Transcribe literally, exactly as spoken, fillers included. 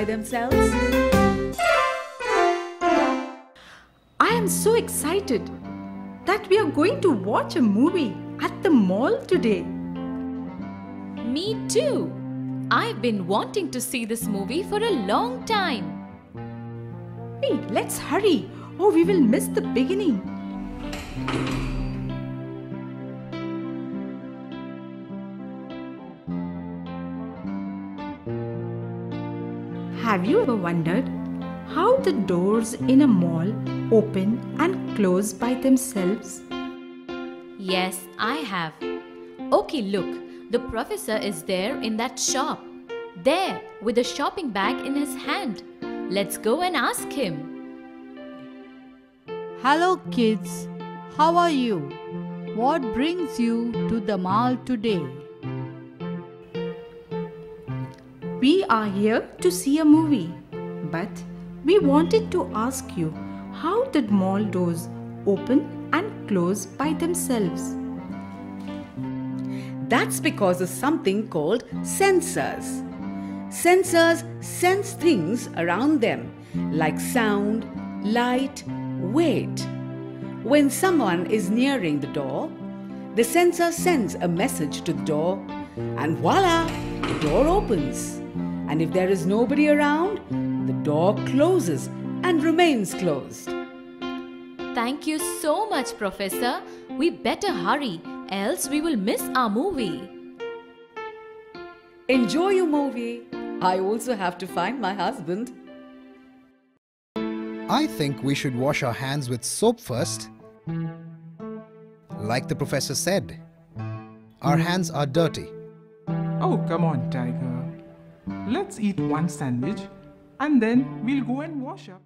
by themselves. I am so excited that we are going to watch a movie at the mall today. Me too. I've been wanting to see this movie for a long time. Hey, let's hurry or we will miss the beginning. Have you ever wondered how the doors in a mall open and close by themselves? Yes, I have. Okay, look, the professor is there in that shop. There, with a shopping bag in his hand. Let's go and ask him. Hello kids, how are you? What brings you to the mall today? We are here to see a movie, but we wanted to ask you how the mall doors open and close by themselves. That's because of something called sensors. Sensors sense things around them like sound, light, weight. When someone is nearing the door, the sensor sends a message to the door and voila, the door opens. And if there is nobody around, the door closes and remains closed. Thank you so much, Professor. We better hurry, else we will miss our movie. Enjoy your movie. I also have to find my husband. I think we should wash our hands with soap first. Like the professor said, our hands are dirty. Oh, come on, Tiger. Let's eat one sandwich and then we'll go and wash up.